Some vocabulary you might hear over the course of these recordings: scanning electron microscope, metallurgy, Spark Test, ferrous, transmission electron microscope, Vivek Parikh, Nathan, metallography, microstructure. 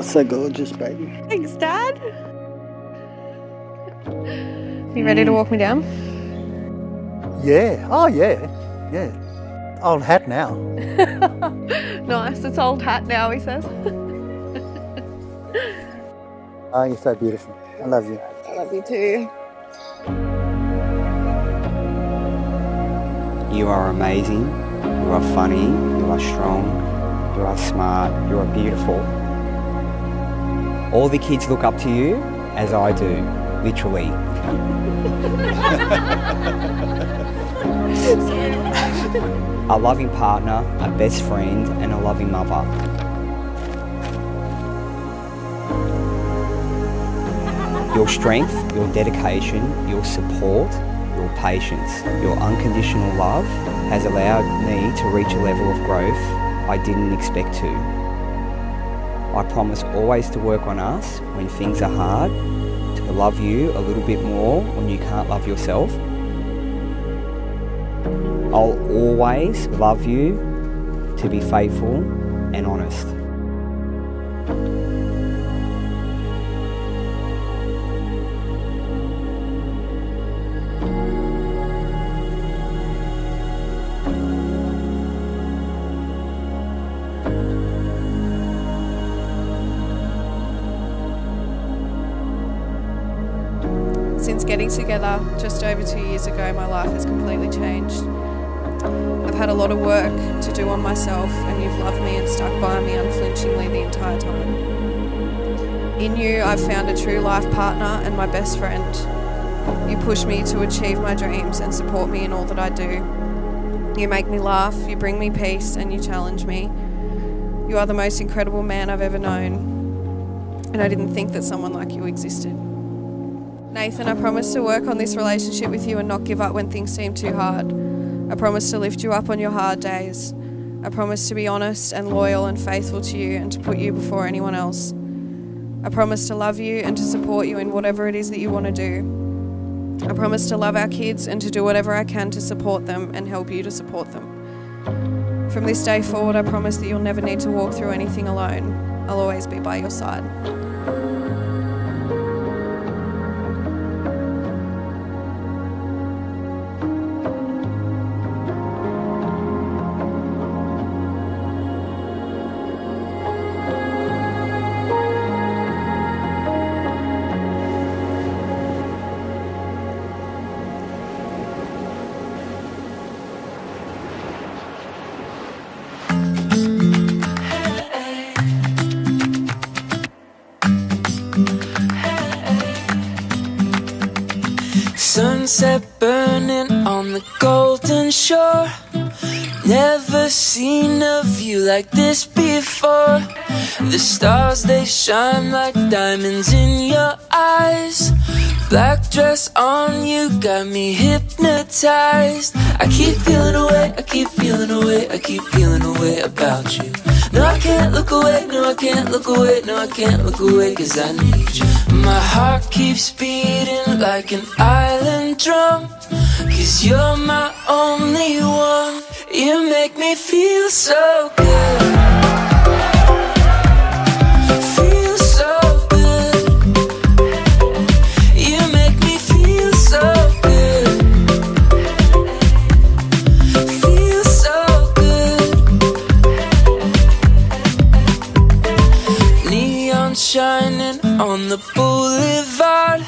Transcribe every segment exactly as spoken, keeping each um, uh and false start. So gorgeous, baby. Thanks, Dad. You ready to walk me down? Yeah. Oh, yeah. Yeah. Old hat now. Nice. It's old hat now, he says. Oh, you're so beautiful. I love you. I love you too. You are amazing. You are funny. You are strong. You are smart. You are beautiful. All the kids look up to you, as I do, literally. A loving partner, a best friend, and a loving mother. Your strength, your dedication, your support, your patience, your unconditional love has allowed me to reach a level of growth I didn't expect to. I promise always to work on us when things are hard, to love you a little bit more when you can't love yourself. I'll always love you, to be faithful and honest. Since getting together just over two years ago, my life has completely changed. I've had a lot of work to do on myself, and you've loved me and stuck by me unflinchingly the entire time. In you, I've found a true life partner and my best friend. You push me to achieve my dreams and support me in all that I do. You make me laugh, you bring me peace, and you challenge me. You are the most incredible man I've ever known, and I didn't think that someone like you existed. Nathan, I promise to work on this relationship with you and not give up when things seem too hard. I promise to lift you up on your hard days. I promise to be honest and loyal and faithful to you and to put you before anyone else. I promise to love you and to support you in whatever it is that you want to do. I promise to love our kids and to do whatever I can to support them and help you to support them. From this day forward, I promise that you'll never need to walk through anything alone. I'll always be by your side. Sunset burning on the golden shore. Never seen a view like this before. The stars, they shine like diamonds in your eyes. Black dress on you, got me hypnotized. I keep feeling away, I keep feeling away, I keep feeling away about you. No, I can't look away, no, I can't look away, no, I can't look away, cause I need you. My heart keeps beating like an island drum, cause you're my only one. You make me feel so good. Shining on the boulevard,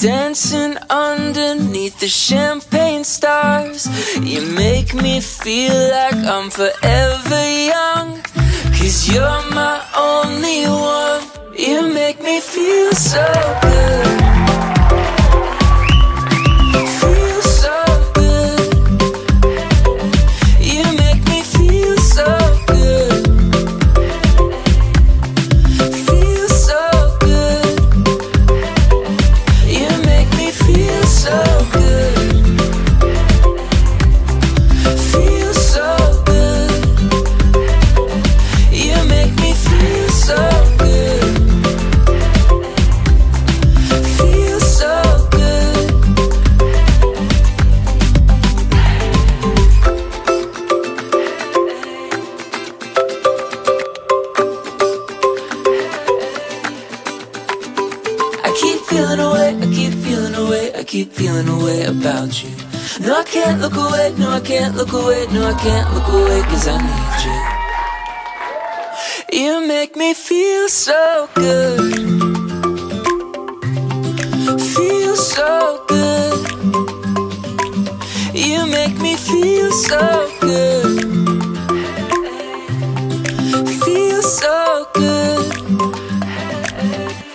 dancing underneath the champagne stars. You make me feel like I'm forever young, cause you're my only one. You make me feel so good. Feel keep feeling a way about you. No, I can't look away, no, I can't look away, no, I can't look away, cause I need you. You make me feel so good, feel so good. You make me feel so good, feel so good.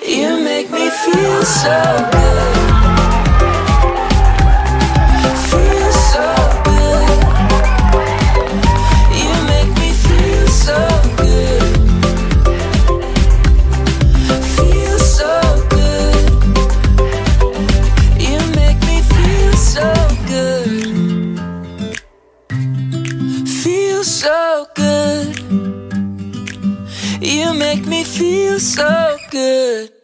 You make me feel so good. So good, you make me feel so good.